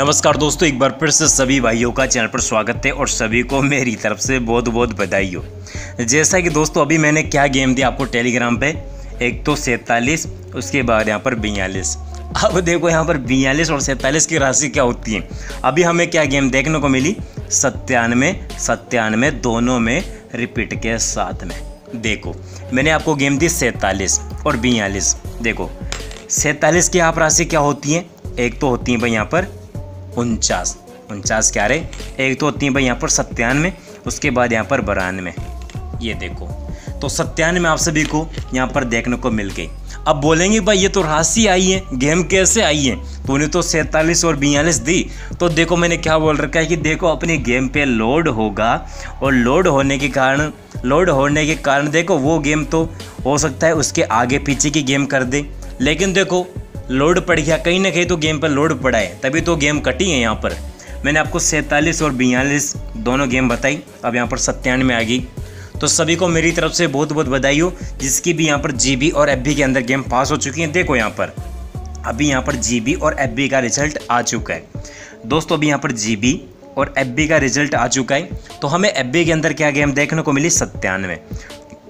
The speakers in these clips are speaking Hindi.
नमस्कार दोस्तों, एक बार फिर से सभी भाइयों का चैनल पर स्वागत है और सभी को मेरी तरफ से बहुत बहुत बधाई हो। जैसा कि दोस्तों अभी मैंने क्या गेम दिया आपको टेलीग्राम पे, एक तो 47, उसके बाद यहाँ पर 42। अब देखो यहाँ पर 42 और 47 की राशि क्या होती है। अभी हमें क्या गेम देखने को मिली, 97 97 दोनों में रिपीट के साथ में। देखो मैंने आपको गेम दी 47 और 42। देखो 47 की यहाँ पर राशि क्या होती है, एक तो होती है भाई यहाँ पर 49 क्या रहे, एक तो होती है भाई यहाँ पर 97, उसके बाद यहाँ पर 92। ये देखो तो 97 आप सभी को यहाँ पर देखने को मिल गई। अब बोलेंगे भाई ये तो राशि आई है, गेम कैसे आई है, तूने तो 47 और 42 दी। तो देखो मैंने क्या बोल रखा है कि देखो अपने गेम पे लोड होगा और लोड होने के कारण देखो वो गेम तो हो सकता है उसके आगे पीछे की गेम कर दे, लेकिन देखो लोड पड़ गया, कहीं ना कहीं तो गेम पर लोड पड़ा है, तभी तो गेम कटी है। यहाँ पर मैंने आपको 47 और 42 दोनों गेम बताई, अब यहाँ पर 97 आ गई। तो सभी को मेरी तरफ से बहुत बहुत बधाई हो, जिसकी भी यहाँ पर जीबी और एफबी के अंदर गेम पास हो चुकी है। देखो यहाँ पर अभी यहाँ पर जीबी और एफबी का रिजल्ट आ चुका है दोस्तों, अभी यहाँ पर जीबी और एफबी का रिजल्ट आ चुका है। तो हमें एफबी के अंदर क्या गेम देखने को मिली, 97।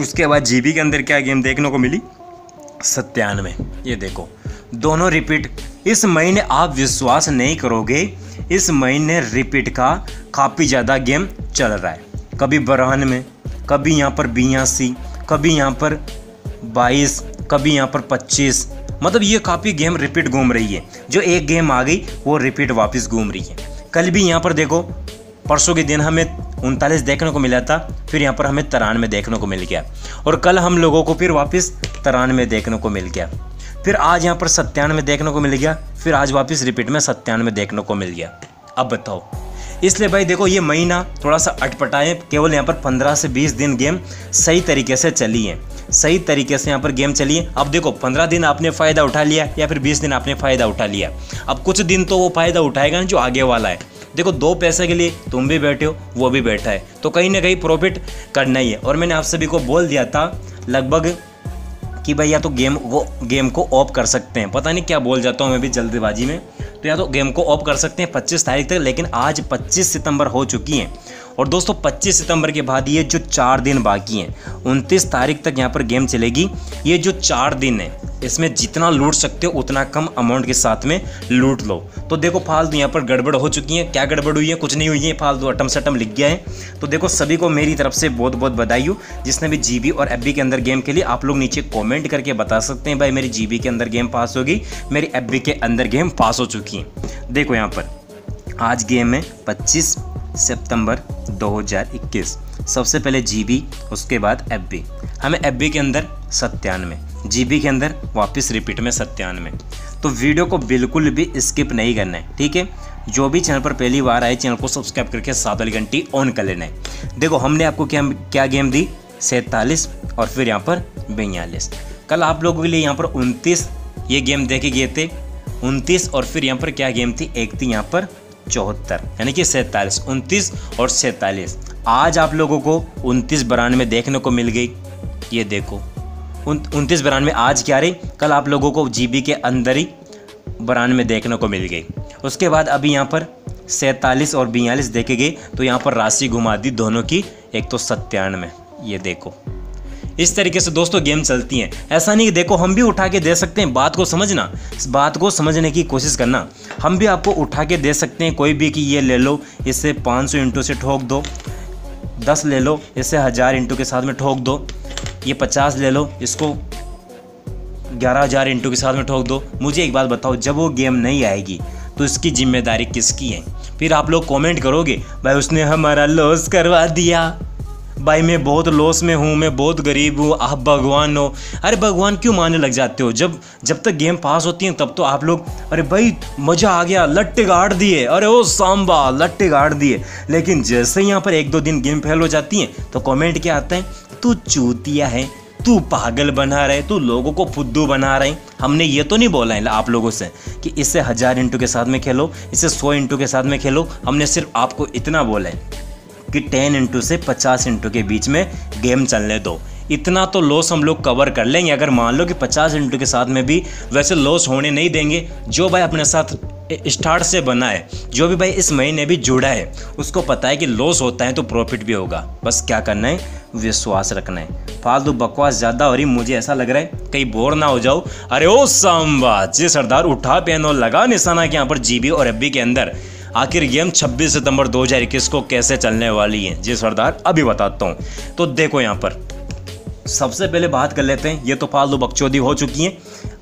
उसके बाद जीबी के अंदर क्या गेम देखने को मिली, 97। ये देखो दोनों रिपीट। इस महीने आप विश्वास नहीं करोगे, इस महीने रिपीट का काफ़ी ज़्यादा गेम चल रहा है। कभी 92, कभी यहाँ पर 82, कभी यहाँ पर 22, कभी यहाँ पर 25। मतलब ये काफ़ी गेम रिपीट घूम रही है। जो एक गेम आ गई वो रिपीट वापस घूम रही है। कल भी यहाँ पर देखो, परसों के दिन हमें 39 देखने को मिला था, फिर यहाँ पर हमें 93 देखने को मिल गया, और कल हम लोगों को फिर वापस 93 देखने को मिल गया, फिर आज यहाँ पर 97 देखने को मिल गया, फिर आज वापस रिपीट में 97 देखने को मिल गया। अब बताओ, इसलिए भाई देखो ये महीना थोड़ा सा अटपटा है। केवल यहाँ पर 15 से 20 दिन गेम सही तरीके से चली है, सही तरीके से यहाँ पर गेम चली है। अब देखो 15 दिन आपने फ़ायदा उठा लिया या फिर 20 दिन आपने फ़ायदा उठा लिया, अब कुछ दिन तो वो फ़ायदा उठाएगा जो आगे वाला है। देखो 2 पैसे के लिए तुम भी बैठे हो, वो भी बैठा है, तो कहीं ना कहीं प्रॉफिट करना ही है। और मैंने आप सभी को बोल दिया था लगभग कि भाई या तो गेम को ऑफ कर सकते हैं, पता नहीं क्या बोल जाता हूँ मैं भी जल्दबाजी में, तो या तो गेम को ऑफ कर सकते हैं 25 तारीख तक। लेकिन आज 25 सितंबर हो चुकी है, और दोस्तों 25 सितंबर के बाद ये जो 4 दिन बाकी हैं, 29 तारीख तक यहाँ पर गेम चलेगी। ये जो 4 दिन है इसमें जितना लूट सकते हो उतना कम अमाउंट के साथ में लूट लो। तो देखो फालतू यहाँ पर गड़बड़ हो चुकी है। क्या गड़बड़ हुई है, कुछ नहीं हुई है, फालतू अटम सटम लिख गया है। तो देखो सभी को मेरी तरफ से बहुत बहुत बधाई हो। जिसने भी जीबी और एफबी के अंदर गेम खेली, आप लोग नीचे कमेंट करके बता सकते हैं भाई मेरी जीबी के अंदर गेम पास होगी, मेरी एफबी के अंदर गेम पास हो चुकी है। देखो यहाँ पर आज गेम है 25 सितंबर 2021, सबसे पहले जीबी, उसके बाद एफबी। हमें एफबी के अंदर 97, जीबी के अंदर वापस रिपीट में 97। तो वीडियो को बिल्कुल भी स्किप नहीं करना है, ठीक है। जो भी चैनल पर पहली बार आए, चैनल को सब्सक्राइब करके 7 घंटी ऑन कर लेना है। देखो हमने आपको क्या गेम दी, 47 और फिर यहाँ पर 42। कल आप लोगों के लिए यहाँ पर 29 ये गेम देखे गए थे, 29 और फिर यहाँ पर क्या गेम थी, एक थी यहाँ पर 74, यानी कि 47, 29 और 47। आज आप लोगों को 29 92 देखने को मिल गई। ये देखो 29 92 आज क्या रही, कल आप लोगों को जीबी के अंदर ही 92 देखने को मिल गई। उसके बाद अभी यहाँ पर 47 और 42 देखे गए, तो यहाँ पर राशि घुमा दी दोनों की, एक तो 97। ये देखो इस तरीके से दोस्तों गेम चलती हैं। ऐसा नहीं कि देखो हम भी उठा के दे सकते हैं, बात को समझना, बात को समझने की कोशिश करना। हम भी आपको उठा के दे सकते हैं कोई भी, कि ये ले लो इससे 500 इंटू से ठोक दो, 10 ले लो इससे 1000 इंटू के साथ में ठोक दो, ये 50 ले लो इसको 11000 इंटू के साथ में ठोक दो। मुझे एक बात बताओ, जब वो गेम नहीं आएगी तो इसकी जिम्मेदारी किसकी है? फिर आप लोग कॉमेंट करोगे भाई उसने हमारा लॉस करवा दिया, भाई मैं बहुत लॉस में हूँ, मैं बहुत गरीब हूँ, आप भगवान हो। अरे भगवान क्यों मानने लग जाते हो, जब तक गेम पास होती है तब तो आप लोग अरे भाई मज़ा आ गया, लट्टे गाड़ दिए, अरे ओ सांबा लट्टे गाड़ दिए। लेकिन जैसे ही यहाँ पर 1-2 दिन गेम फेल हो जाती हैं तो कमेंट क्या आता है, तू चूतिया है, तू पागल बना रहे, तू लोगों को फुद्दू बना रहे। हमने ये तो नहीं बोला है आप लोगों से कि इससे 1000 इंटू के साथ में खेलो, इससे 100 इंटू के साथ में खेलो। हमने सिर्फ आपको इतना बोला है कि 10 इंटू से 50 इंटू के बीच में गेम चलने दो, इतना तो लॉस हम लोग कवर कर लेंगे। अगर मान लो कि 50 इंटू के साथ में भी वैसे लॉस होने नहीं देंगे, जो भाई अपने साथ स्टार्ट से बना है, जो भी भाई इस महीने भी जुड़ा है उसको पता है कि लॉस होता है तो प्रॉफिट भी होगा। बस क्या करना है, विश्वास रखना है। फालतू बकवास ज़्यादा हो रही, मुझे ऐसा लग रहा है कहीं बोर ना हो जाओ। अरे ओ सांबा जी सरदार, उठा पेन और लगा निशाना के यहाँ पर जीबी और एफबी के अंदर आखिर गेम 26 सितंबर 2021 को कैसे चलने वाली है जी सरदार, अभी बताता हूँ। तो देखो यहाँ पर सबसे पहले बात कर लेते हैं, ये तो फालतू बकचोदी हो चुकी है,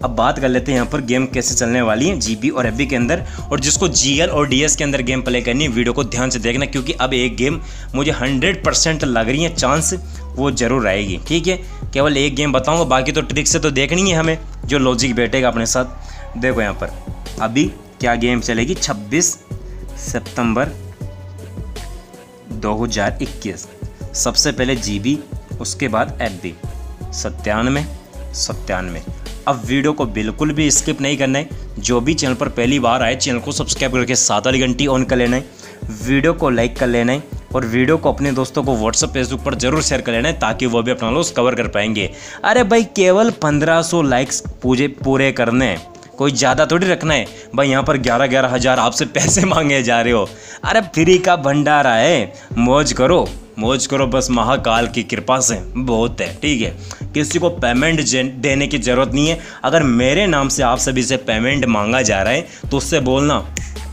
अब बात कर लेते हैं यहाँ पर गेम कैसे चलने वाली है जीबी और एफबी के अंदर। और जिसको जीएल और डीएस के अंदर गेम प्ले करनी है वीडियो को ध्यान से देखना, क्योंकि अब एक गेम मुझे 100% लग रही है चांस वो जरूर आएगी। ठीक है, केवल एक गेम बताऊँगा, बाकी तो ट्रिक से तो देखनी है हमें, जो लॉजिक बैठेगा अपने साथ। देखो यहाँ पर अभी क्या गेम चलेगी, 26 सितंबर 2021। सबसे पहले जीबी, उसके बाद एफबी 97 97। अब वीडियो को बिल्कुल भी स्किप नहीं करना है, जो भी चैनल पर पहली बार आए चैनल को सब्सक्राइब करके साथ वाली घंटी ऑन कर लेना है, वीडियो को लाइक कर लेना है और वीडियो को अपने दोस्तों को व्हाट्सएप फेसबुक पर जरूर शेयर कर लेना है, ताकि वो भी अपना लॉस कवर कर पाएंगे। अरे भाई केवल 1500 लाइक्स पूरे करने हैं, कोई ज़्यादा थोड़ी रखना है भाई। यहाँ पर 11-11 हज़ार आपसे पैसे मांगे जा रहे हो, अरे फ्री का भंडारा है, मौज करो मौज करो, बस महाकाल की कृपा से बहुत है। ठीक है, किसी को पेमेंट देने की ज़रूरत नहीं है। अगर मेरे नाम से आप सभी से पेमेंट मांगा जा रहा है तो उससे बोलना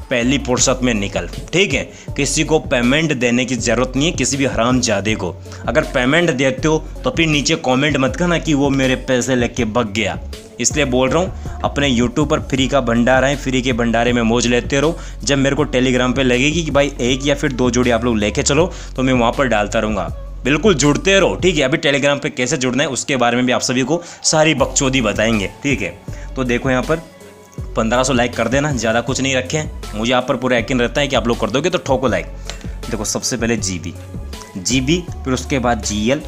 पहली फुर्सत में निकल। ठीक है, किसी को पेमेंट देने की ज़रूरत नहीं है, किसी भी हरामजादे को। अगर पेमेंट देते हो तो फिर नीचे कमेंट मत करना कि वो मेरे पैसे लेके भाग गया। इसलिए बोल रहा हूँ, अपने YouTube पर फ्री का भंडारा है, फ्री के भंडारे में मौज लेते रहो। जब मेरे को टेलीग्राम पे लगेगी कि भाई एक या फिर दो जोड़ी आप लोग लेके चलो तो मैं वहाँ पर डालता रहूँगा, बिल्कुल जुड़ते रहो। ठीक है, अभी टेलीग्राम पे कैसे जुड़ना है उसके बारे में भी आप सभी को सारी बकचोदी बताएंगे। ठीक है, तो देखो यहाँ पर 1500 लाइक कर देना, ज़्यादा कुछ नहीं रखें, मुझे आप पर पूरा यकीन रहता है कि आप लोग कर दोगे, तो ठोको लाइक। देखो सबसे पहले जीबी, फिर उसके बाद जीएल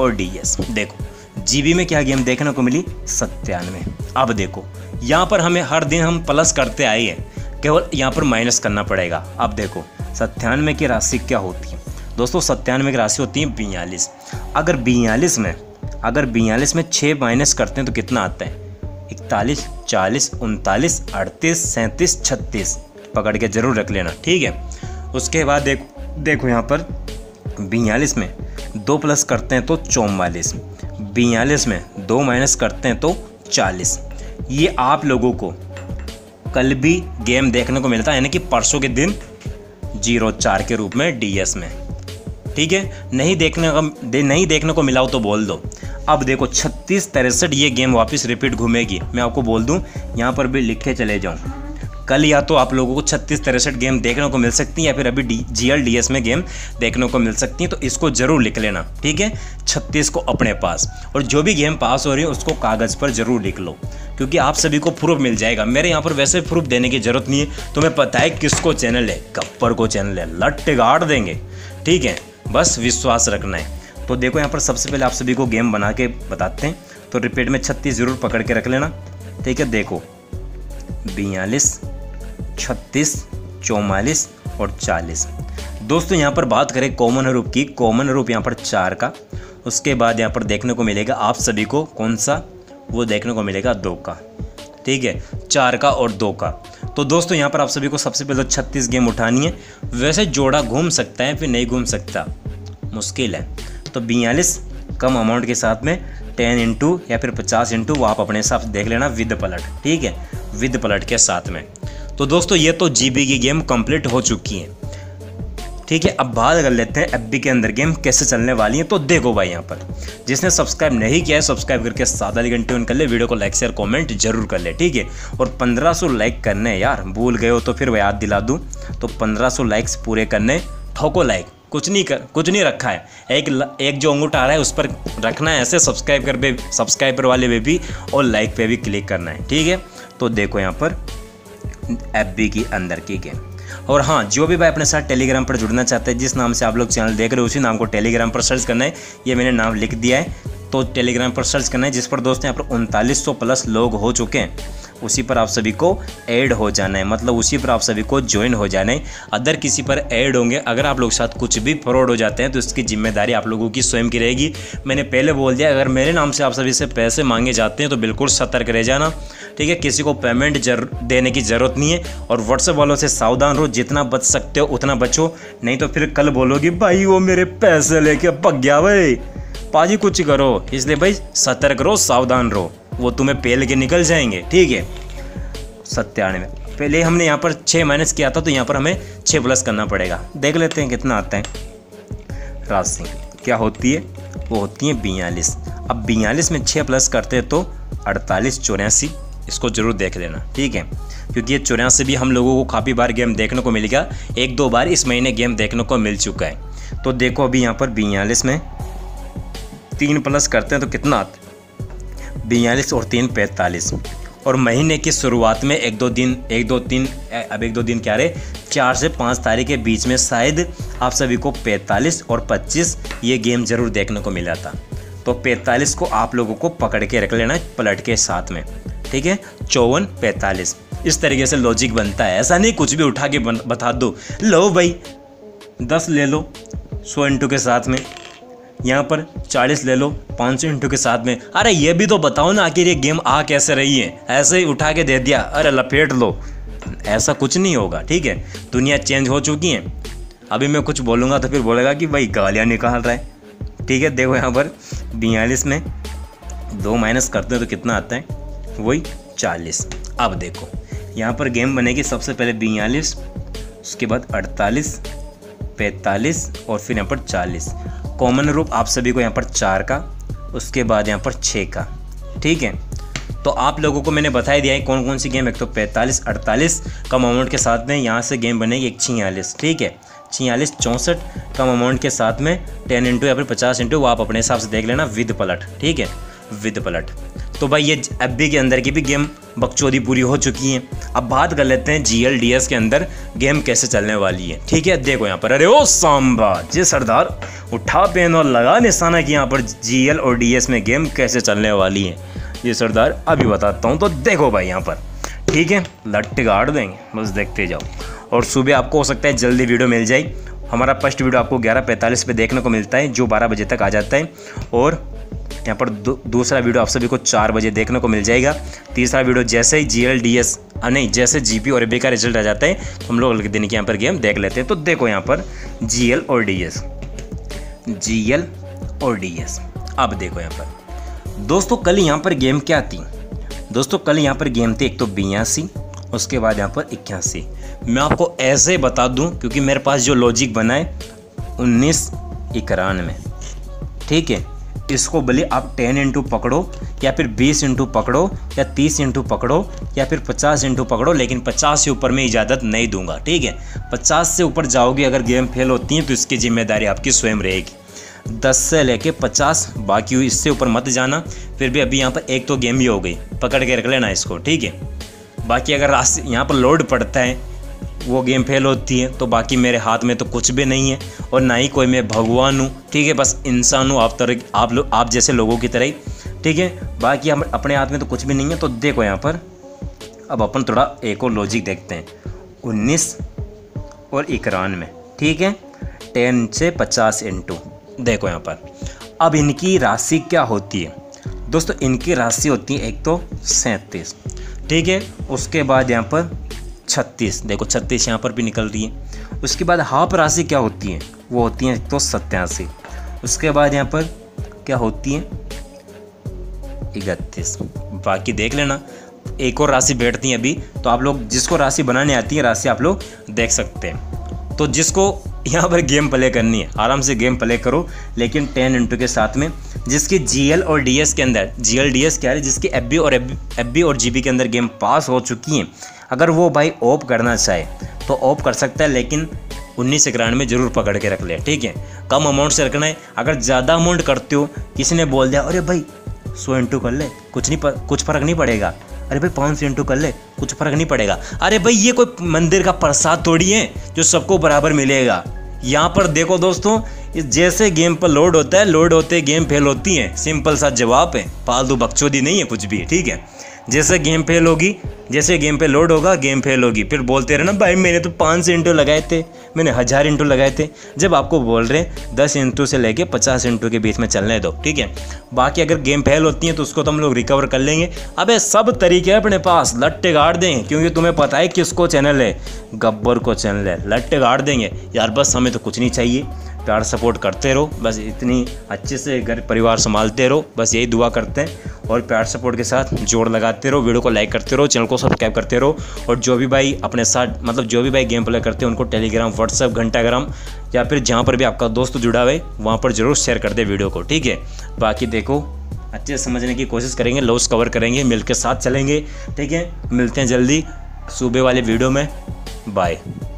और डीएस। देखो जीबी में क्या गेम देखने को मिली, 97। अब देखो यहाँ पर हमें हर दिन हम प्लस करते आए हैं, केवल यहाँ पर माइनस करना पड़ेगा। अब देखो 97 की राशि क्या होती है दोस्तों, 97 की राशि होती है 42। अगर 42 में 6 माइनस करते हैं तो कितना आता है, 41 40 39 38 37 36। पकड़ के ज़रूर रख लेना। ठीक है, उसके बाद देखो यहाँ पर 42 में 2 प्लस करते हैं तो 44, 42 में 2 माइनस करते हैं तो 40। ये आप लोगों को कल भी गेम देखने को मिलता है, यानी कि परसों के दिन 04 के रूप में डीएस में। ठीक है, नहीं देखने को मिला हो तो बोल दो। अब देखो 36-63 ये गेम वापस रिपीट घूमेगी। मैं आपको बोल दूं, यहाँ पर भी लिखे चले जाऊँ, कल या तो आप लोगों को 36-63 गेम देखने को मिल सकती है, या फिर अभी GL DS में गेम देखने को मिल सकती है, तो इसको ज़रूर लिख लेना। ठीक है, 36 को अपने पास, और जो भी गेम पास हो रही है उसको कागज़ पर ज़रूर लिख लो, क्योंकि आप सभी को प्रूफ मिल जाएगा। मेरे यहाँ पर वैसे प्रूफ देने की ज़रूरत नहीं है, तुम्हें पता है किसको चैनल है, गप्पर को चैनल है, लट्टे गाड़ देंगे। ठीक है, बस विश्वास रखना है। तो देखो यहाँ पर सबसे पहले आप सभी को गेम बना के बताते हैं, तो रिपीट में 36 ज़रूर पकड़ के रख लेना। ठीक है, देखो 42 36 44 और 40। दोस्तों यहाँ पर बात करें कॉमन रूप की, कॉमन रूप यहाँ पर 4 का, उसके बाद यहाँ पर देखने को मिलेगा आप सभी को कौन सा, वो देखने को मिलेगा 2 का। ठीक है, 4 का और 2 का। तो दोस्तों यहाँ पर आप सभी को सबसे पहले 36 गेम उठानी है। वैसे जोड़ा घूम सकता है, फिर नहीं घूम सकता, मुश्किल है। तो 42 कम अमाउंट के साथ में 10 या फिर 50 वो आप अपने हिसाब से देख लेना विद पलट। ठीक है, विद पलट के साथ में। तो दोस्तों ये तो जीबी की गेम कंप्लीट हो चुकी है। ठीक है, अब बात कर लेते हैं एफबी के अंदर गेम कैसे चलने वाली है। तो देखो भाई यहाँ पर जिसने सब्सक्राइब नहीं किया है सब्सक्राइब करके साथ वाली घंटी ऑन कर ले, वीडियो को लाइक शेयर कमेंट जरूर कर ले। ठीक है, और 1500 लाइक करने, यार भूल गए हो तो फिर याद दिला दूँ, तो 1500 लाइक्स पूरे करने, ठोको लाइक। कुछ नहीं रखा है, एक जो अंगूठा आ रहा है उस पर रखना है ऐसे, सब्सक्राइबर वाले पे भी और लाइक पे भी क्लिक करना है। ठीक है, तो देखो यहाँ पर एफबी की अंदर की गेम। और हाँ, जो भी भाई अपने साथ टेलीग्राम पर जुड़ना चाहते हैं, जिस नाम से आप लोग चैनल देख रहे हो उसी नाम को टेलीग्राम पर सर्च करना है। ये मैंने नाम लिख दिया है, तो टेलीग्राम पर सर्च करना है, जिस पर दोस्तों यहाँ पर 3900 प्लस लोग हो चुके हैं। उसी पर आप सभी को ऐड हो जाना है, मतलब उसी पर आप सभी को ज्वाइन हो जाना है। अदर किसी पर ऐड होंगे, अगर आप लोग साथ कुछ भी फ्रॉड हो जाते हैं तो इसकी जिम्मेदारी आप लोगों की स्वयं की रहेगी। मैंने पहले बोल दिया, अगर मेरे नाम से आप सभी से पैसे मांगे जाते हैं तो बिल्कुल सतर्क रह जाना। ठीक है, किसी को पेमेंट देने की ज़रूरत नहीं है। और व्हाट्सएप वालों से सावधान रहो, जितना बच सकते हो उतना बचो, नहीं तो फिर कल बोलोगे भाई वो मेरे पैसे लेके भाग गया भाई, पाजी कुछ करो। इसलिए भाई सतर्क रहो, सावधान रहो, वो तुम्हें पेल के निकल जाएंगे। ठीक है, 97 पहले हमने यहाँ पर 6 माइनस किया था तो यहाँ पर हमें 6 प्लस करना पड़ेगा। देख लेते हैं कितना आता है। राशि क्या होती है? वो होती है 42। अब 42 में 6 प्लस करते हैं तो 48, 84, इसको ज़रूर देख लेना। ठीक है, क्योंकि ये 84 भी हम लोगों को काफ़ी बार गेम देखने को मिलेगा, 1-2 बार इस महीने गेम देखने को मिल चुका है। तो देखो अभी यहाँ पर 42 में 3 प्लस करते हैं तो कितना आता है? 42 और 3, 45। और महीने की शुरुआत में 1-2 दिन क्या रहे, 4 से 5 तारीख के बीच में शायद आप सभी को 45 और 25 ये गेम ज़रूर देखने को मिला था। तो 45 को आप लोगों को पकड़ के रख लेना पलट के साथ में। ठीक है, 54, 45 इस तरीके से लॉजिक बनता है। ऐसा नहीं कुछ भी उठा के बता दो, लो भाई 10 ले लो 100 इंटू के साथ में, यहाँ पर 40 ले लो 500 इंटू के साथ में। अरे ये भी तो बताओ ना आखिर ये गेम आ कैसे रही है, ऐसे ही उठा के दे दिया अरे लपेट लो, ऐसा कुछ नहीं होगा। ठीक है, दुनिया चेंज हो चुकी है। अभी मैं कुछ बोलूँगा तो फिर बोलेगा कि भाई गालियाँ निकाल रहा है। ठीक है, देखो यहाँ पर 42 में 2 माइनस करते हैं तो कितना आता है? वही 40। अब देखो यहाँ पर गेम बनेगी सबसे पहले 42, उसके बाद 48, 45 और फिर यहाँ पर 40। कॉमन रूप आप सभी को यहाँ पर 4 का, उसके बाद यहाँ पर 6 का। ठीक है, तो आप लोगों को मैंने बता दिया है कौन कौन सी गेम, एक तो 45 48 कम अमाउंट के साथ में यहाँ से गेम बनेगी, एक 46। ठीक है, 46, 64 कम अमाउंट के साथ में 10 इंटू या फिर 50 इंटू, वो आप अपने हिसाब से देख लेना विद पलट। ठीक है, विद पलट। तो भाई ये एफबी के अंदर की भी गेम बकचोदी पूरी हो चुकी है। अब बात कर लेते हैं GLDS के अंदर गेम कैसे चलने वाली है। ठीक है, देखो यहाँ पर, अरे ओ सांबा जी सरदार उठा पेन और लगा निशाना कि यहाँ पर GL और DS में गेम कैसे चलने वाली है जी सरदार, अभी बताता हूँ। तो देखो भाई यहाँ पर, ठीक है, लट्टे गाड़ देंगे, बस देखते जाओ। और सुबह आपको हो सकता है जल्दी वीडियो मिल जाए, हमारा फर्स्ट वीडियो आपको 11:45 पे देखने को मिलता है जो 12 बजे तक आ जाता है। और यहाँ पर दूसरा वीडियो आप सभी को 4 बजे देखने को मिल जाएगा। तीसरा वीडियो जैसे ही जैसे GP और AB का रिजल्ट आ जाता है तो हम लोग अगले दिन की यहाँ पर गेम देख लेते हैं। तो देखो यहाँ पर GL और DS। अब देखो यहाँ पर दोस्तों, कल यहाँ पर गेम क्या थी? दोस्तों कल यहाँ पर गेम थी एक तो 82, उसके बाद यहाँ पर 81। मैं आपको ऐसे बता दूँ क्योंकि मेरे पास जो लॉजिक बना है 1991। ठीक है, इसको भले आप 10 इंटू पकड़ो या फिर 20 इंटू पकड़ो या 30 इंटू पकड़ो या फिर 50 इंटू पकड़ो, लेकिन 50 से ऊपर मैं इजाज़त नहीं दूंगा। ठीक है, 50 से ऊपर जाओगे अगर गेम फेल होती है तो इसकी जिम्मेदारी आपकी स्वयं रहेगी। 10 से लेके 50 बाकी हुई, इससे ऊपर मत जाना। फिर भी अभी यहाँ पर एक तो गेम ही हो गई, पकड़ के रख लेना इसको। ठीक है, बाकी अगर रास्ते यहाँ पर लोड पड़ता है वो गेम फेल होती है तो बाकी मेरे हाथ में तो कुछ भी नहीं है और ना ही कोई मैं भगवान हूँ। ठीक है, बस इंसान हूँ आप जैसे लोगों की तरह ही। ठीक है, बाकी हम अपने हाथ में तो कुछ भी नहीं है। तो देखो यहाँ पर अब अपन थोड़ा एक और लॉजिक देखते हैं 19 और 91। ठीक है, 10 से 50 इंटू। देखो यहाँ पर अब इनकी राशि क्या होती है? दोस्तों इनकी राशि होती है एक तो 37। ठीक है, उसके बाद यहाँ पर 36। देखो 36 यहाँ पर भी निकल रही है। उसके बाद हाफ राशि क्या होती है? वो होती है तो 87। उसके बाद यहाँ पर क्या होती है? 31। बाकी देख लेना, एक और राशि बैठती है अभी, तो आप लोग जिसको राशि बनाने आती है राशि आप लोग देख सकते हैं। तो जिसको यहाँ पर गेम प्ले करनी है आराम से गेम प्ले करो, लेकिन 10 इंटू के साथ में। जिसकी GL और DS के अंदर, GL DS क्या है, जिसकी FB और GB के अंदर गेम पास हो चुकी है, अगर वो भाई ऑफ करना चाहे तो ऑफ कर सकता है, लेकिन 1991 में ज़रूर पकड़ के रख ले। ठीक है, कम अमाउंट से रखना है। अगर ज़्यादा अमाउंट करते हो, किसी ने बोल दिया अरे भाई 100 इंटू कर ले, कुछ फ़र्क नहीं पड़ेगा। अरे भाई 500 इंटू कर ले, कुछ फ़र्क नहीं पड़ेगा। अरे भाई ये कोई मंदिर का प्रसाद थोड़ी है जो सबको बराबर मिलेगा। यहाँ पर देखो दोस्तों, जैसे गेम पर लोड होता है, लोड होते गेम फेल होती है। सिंपल सा जवाब है, फालतू बकचोदी नहीं है कुछ भी, ठीक है। जैसे गेम फेल होगी, जैसे गेम पे लोड होगा, गेम फेल होगी। फिर बोलते रहे ना भाई मैंने तो 500 इंटू लगाए थे, मैंने 1000 इंटू लगाए थे। जब आपको बोल रहे हैं 10 इंटू से लेके 50 इंटू के बीच में चलने दो, ठीक है। बाकी अगर गेम फेल होती है तो उसको तो हम लोग रिकवर कर लेंगे। अबे सब तरीके अपने पास, लट्टे गाड़ देंगे, क्योंकि तुम्हें पता है किसको चैनल है, गब्बर को चैनल है, लट्टे गाड़ देंगे यार। बस हमें तो कुछ नहीं चाहिए, प्यार सपोर्ट करते रहो, बस इतनी अच्छे से घर परिवार संभालते रहो, बस यही दुआ करते हैं। और प्यार सपोर्ट के साथ जोड़ लगाते रहो, वीडियो को लाइक करते रहो, चैनल को सब्सक्राइब करते रहो। और जो भी भाई अपने साथ मतलब जो भी भाई गेम प्ले करते हैं उनको टेलीग्राम, व्हाट्सएप, घंटाग्राम या फिर जहाँ पर भी आपका दोस्त जुड़ा हुआ है वहाँ पर जरूर शेयर कर दे वीडियो को, ठीक है। बाकी देखो अच्छे से समझने की कोशिश करेंगे, लॉस कवर करेंगे, मिल के साथ चलेंगे, ठीक है। मिलते हैं जल्दी सुबह वाले वीडियो में, बाय।